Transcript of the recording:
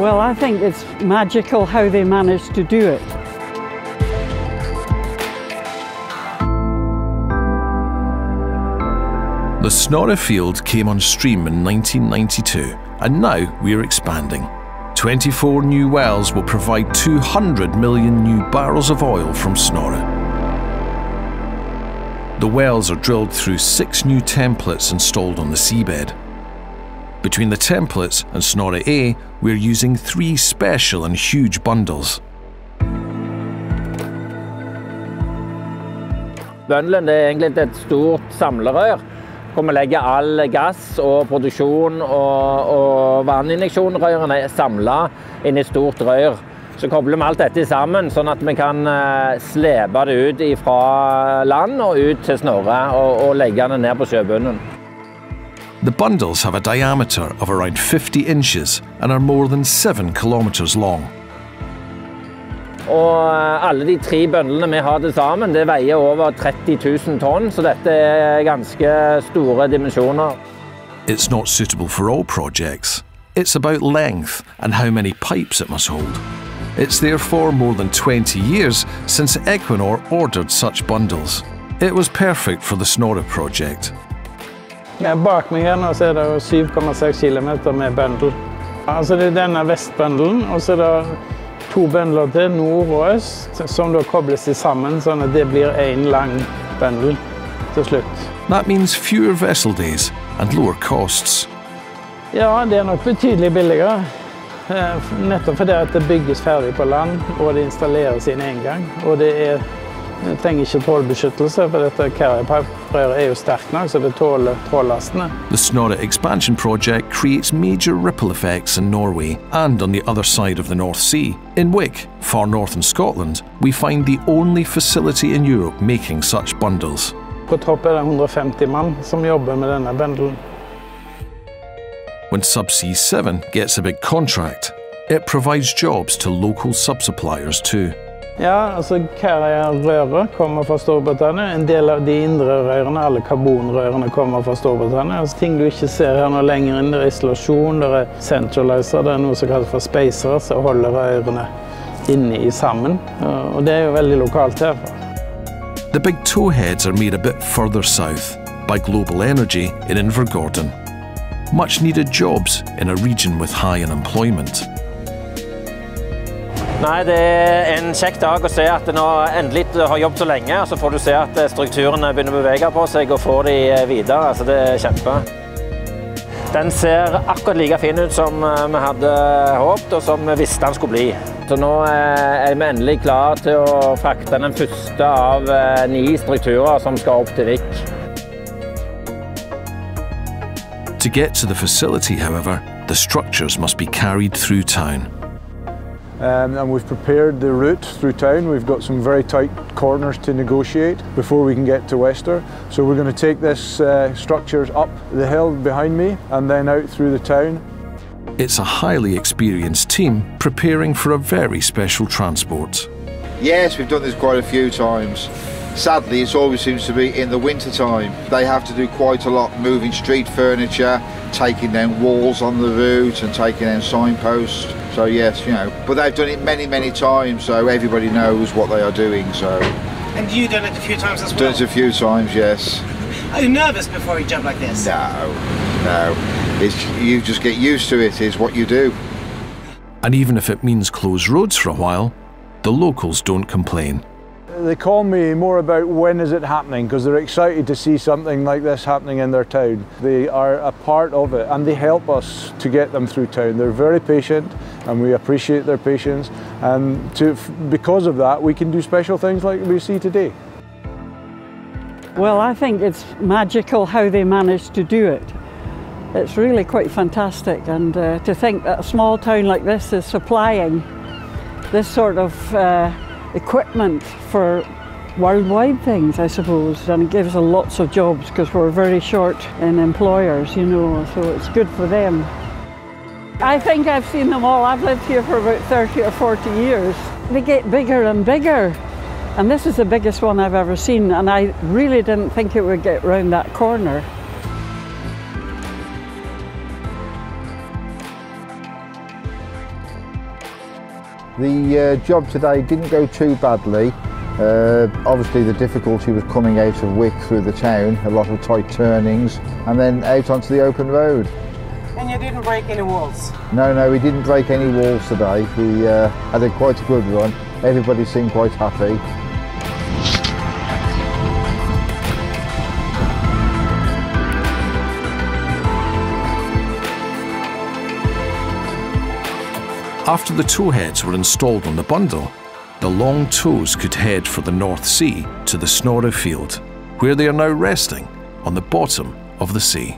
Well, I think it's magical how they managed to do it. The Snorre field came on stream in 1992, and now we're expanding. 24 new wells will provide 200 million new barrels of oil from Snorre. The wells are drilled through 6 new templates installed on the seabed. Between the templates and Snorre A, we're using 3 special and huge bundles. Bundlen er egentlig et stort samlerør, hvor vi legger all gass og produksjon og vanninjeksjonrørene samlet inn I et stort rør. Så kobler vi alt dette sammen, sånn at vi kan slepe det ut fra land og ut til Snorre og legge det ned på sjøbunnen. The bundles have a diameter of around 50 inches and are more than 7 kilometers long. Og alle de 3 bundlene vi har til sammen, det veier over 30 000 tonn, så dette ganske store dimensjoner. It's not suitable for all projects. It's about length and how many pipes it must hold. It's therefore more than 20 years since Equinor ordered such bundles. It was perfect for the Snorre project. Bak meg her så det 7,6 kilometer med bundle. Altså det denne vestbundlen, og så det 2 bundler til nord og øst, som da kobles sammen, sånn at det blir en lang bundle til slutt. That means fewer vessel days and lower costs. Ja, det nok betydelig billigere. Nettopp fordi at det bygges ferdig på land, og det installeres inn en gang. Og det trenger ikke trålbeskyttelse, for dette carrier-pipe-røret jo sterkt nok, så det tåler trållastene. The Snorre Expansion Project creates major ripple effects in Norway and on the other side of the North Sea. In Wick, far north in Scotland, we find the only facility in Europe making such bundles. På topp det 150 mann som jobber med denne bundlen. When Subsea 7 gets a big contract, it provides jobs to local sub-suppliers too. Ja, altså carrier-røret kommer fra Storbritannia. En del av de indre rørene, alle karbonrørene, kommer fra Storbritannia. Altså ting du ikke ser her nå lenger inn, det isolasjon, det centralizer, det noe som kalles for spacer, så holder rørene inne I sammen. Og det jo veldig lokalt herfra. The big towheads are made a bit further south by Global Energy in Invergordon. Much needed jobs in a region with high unemployment. Nei, det en kjekk dag å se at når endelig har jobbet så lenge, så får du se at strukturene begynner å bevege på seg og får de videre, så det kjempe. Den ser akkurat like fin ut som vi hadde håpet og som vi visste den skulle bli. Så nå vi endelig klar til å frakte den første av 9 strukturer som skal opp til Wick. To get to the facility, however, the structures must be carried through town. And we've prepared the route through town. We've got some very tight corners to negotiate before we can get to Wester. So we're going to take this structures up the hill behind me and then out through the town. It's a highly experienced team preparing for a very special transport. Yes, we've done this quite a few times. Sadly, it always seems to be in the winter time. They have to do quite a lot moving street furniture, taking down walls on the route and taking down signposts. So yes, you know, but they've done it many, many times, so everybody knows what they are doing, so... And you've done it a few times as well? Done it a few times, yes. Are you nervous before you jump like this? No, no. You just get used to it, is what you do. And even if it means closed roads for a while, the locals don't complain. They call me more about when is it happening, because they're excited to see something like this happening in their town. They are a part of it and they help us to get them through town. They're very patient and we appreciate their patience, and because of that we can do special things like we see today. Well, I think it's magical how they managed to do it. It's really quite fantastic, and to think that a small town like this is supplying this sort of equipment for worldwide things, I suppose, and it gives us lots of jobs because we're very short in employers, you know, so it's good for them. I think I've seen them all. I've lived here for about 30 or 40 years. They get bigger and bigger, and this is the biggest one I've ever seen, and I really didn't think it would get round that corner. The job today didn't go too badly. Obviously the difficulty was coming out of Wick through the town, a lot of tight turnings, and then out onto the open road. And you didn't break any walls? No, we didn't break any walls today. We had quite a good run. Everybody seemed quite happy. After the towheads were installed on the bundle, the long tows could head for the North Sea to the Snorre field, where they are now resting on the bottom of the sea.